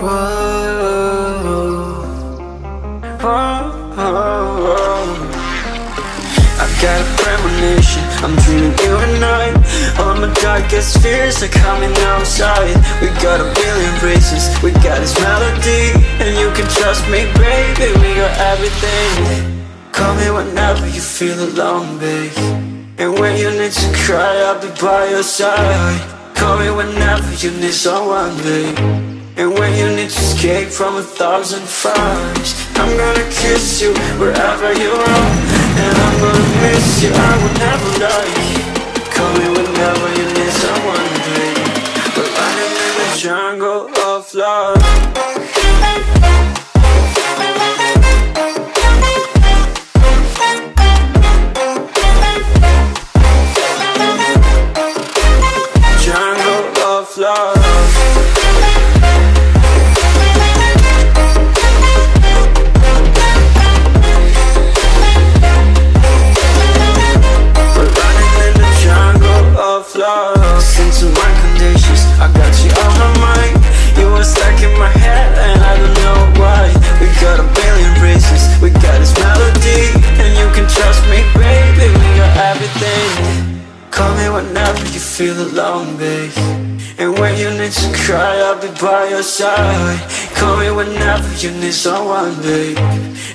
I got a premonition, I'm dreaming you and I. All my darkest fears are coming outside. We got a billion races, we got this melody, and you can trust me, baby, we got everything. Call me whenever you feel alone, babe, and when you need to cry, I'll be by your side. Call me whenever you need someone, babe, and when you need to escape from 1,000 fires. I'm gonna kiss you wherever you are, and I'm gonna miss you, I will never lie. Call me whenever you need someone, babe, but I am in the jungle of love. Feel alone, babe, and when you need to cry, I'll be by your side. Call me whenever you need someone, babe,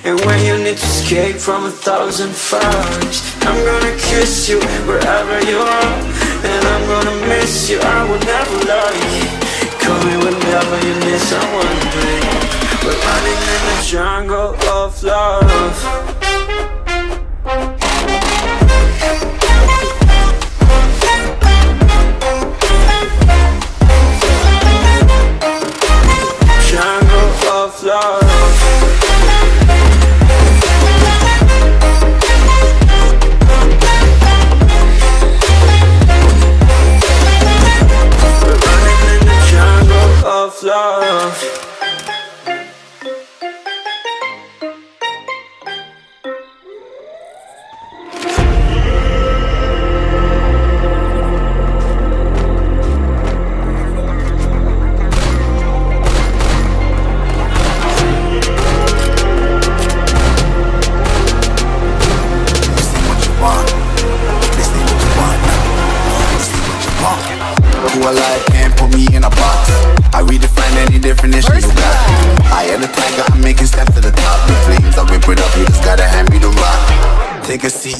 and when you need to escape from 1,000 fires. I'm gonna kiss you wherever you are, and I'm gonna miss you, I will never lie. Call me whenever you need someone, babe, we're running in the jungle of love.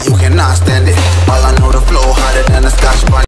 You cannot stand it. All I know, the flow harder than a scotch bun.